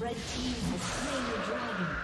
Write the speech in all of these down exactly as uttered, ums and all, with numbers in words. Red team has slain the dragon.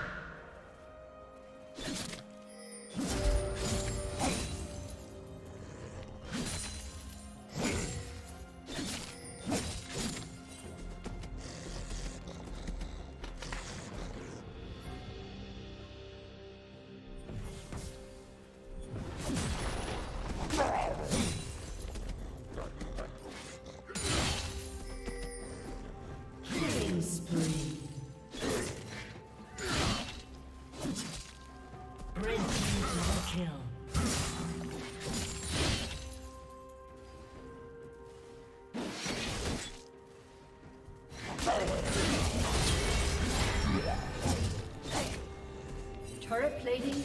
Turret plating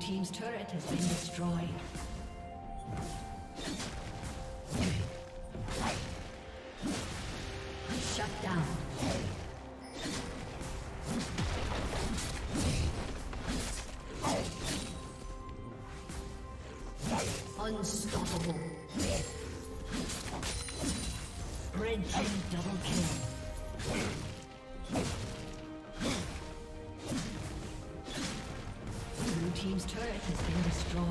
Team's turret has been destroyed. Shut down. Unstoppable. Red team double kill. Team's turret has been destroyed.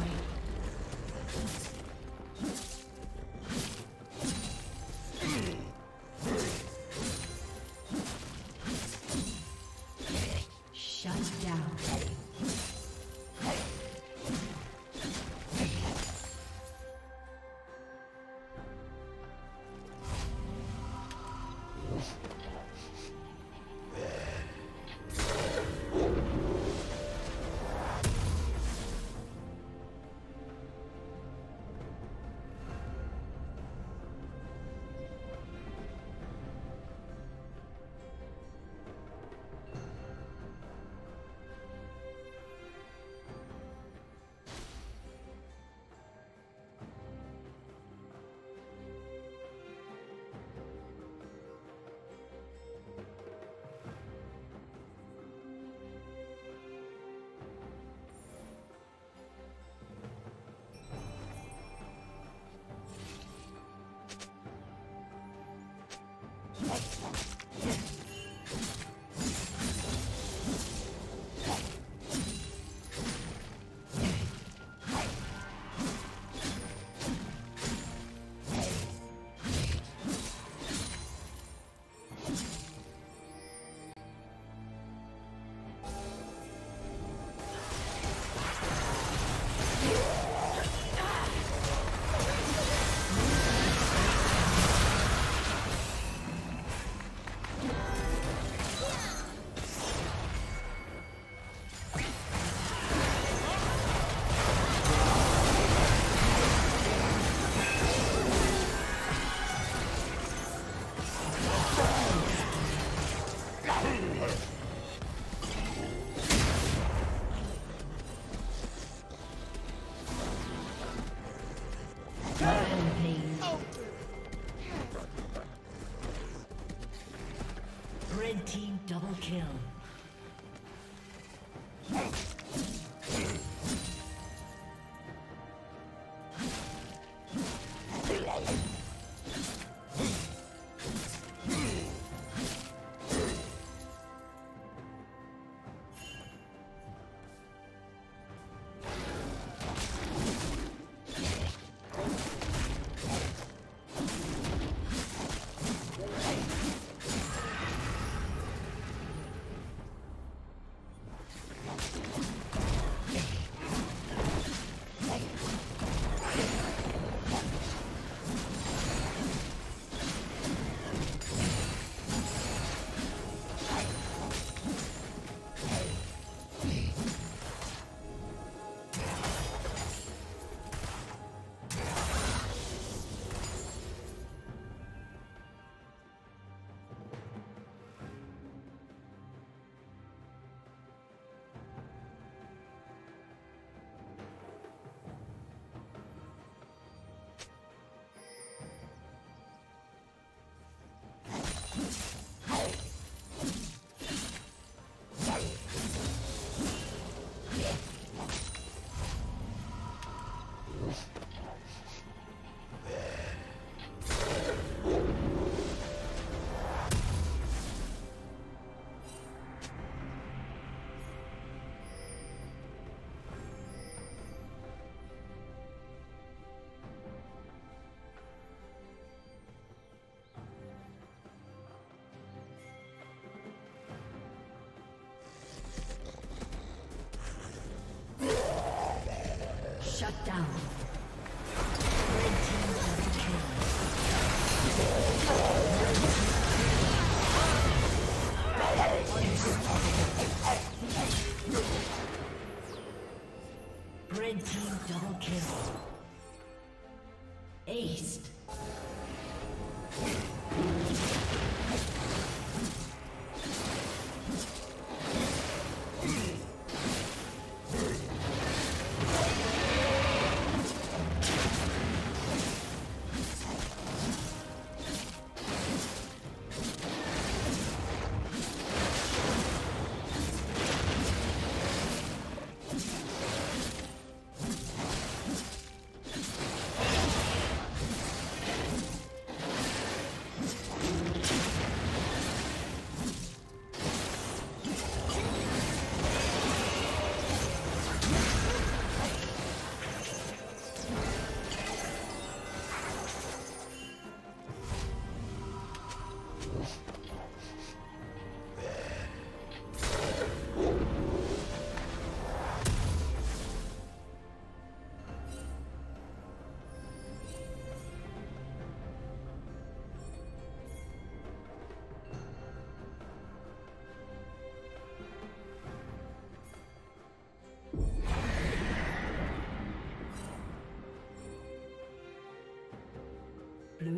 Team double kill. Shut down. Red team double kill. Ace. Blue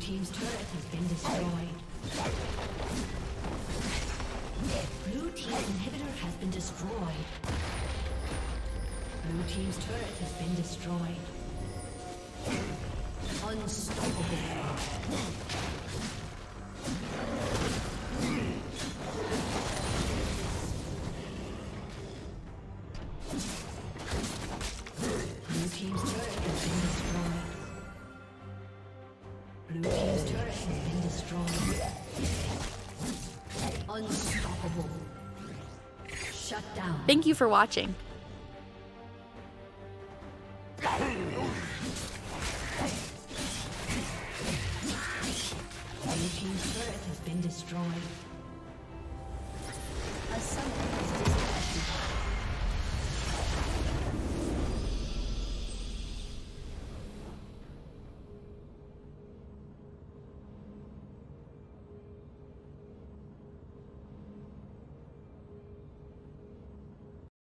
Team's turret has been destroyed. Blue team's inhibitor has been destroyed. Blue team's turret has been destroyed. Unstoppable. Thank you for watching. Your team's turret has been destroyed.